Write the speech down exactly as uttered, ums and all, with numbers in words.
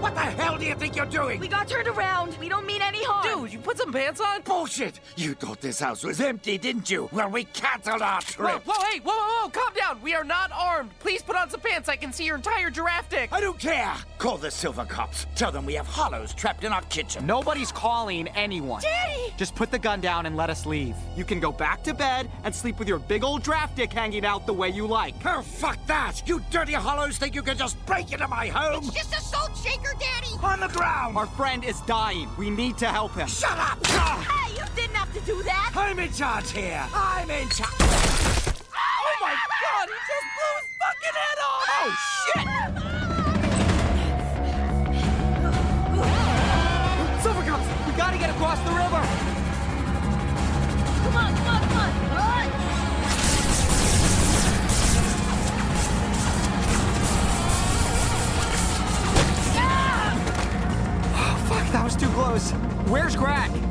What the hell do you think you're doing? We got turned around. We don't mean any harm. Dude, you put some pants on? Bullshit! You thought this house was empty, didn't you? Well, we canceled our trip. Whoa, whoa, hey, whoa, whoa, whoa, calm down. We are not armed. Please put on some pants. I can see your entire giraffe dick. I don't care. Call the Silver Cops. Tell them we have hollows trapped in our kitchen. Nobody's calling anyone. Daddy! Just put the gun down and let us leave. You can go back to bed and sleep with your big old giraffe dick hanging out the way you like. Oh, fuck that! You dirty hollows think you can just break into my home? It's just a salt shaker, Daddy! On the ground! Our friend is dying. We need to help him. Shut up! Hey, you didn't have to do that! I'm in charge here! I'm in charge! Oh my God! He just blew his fucking head off! Oh, shit! Silver Cops! We gotta get across the river! Come on, come on, come on! Run! That was too close. Where's Greg?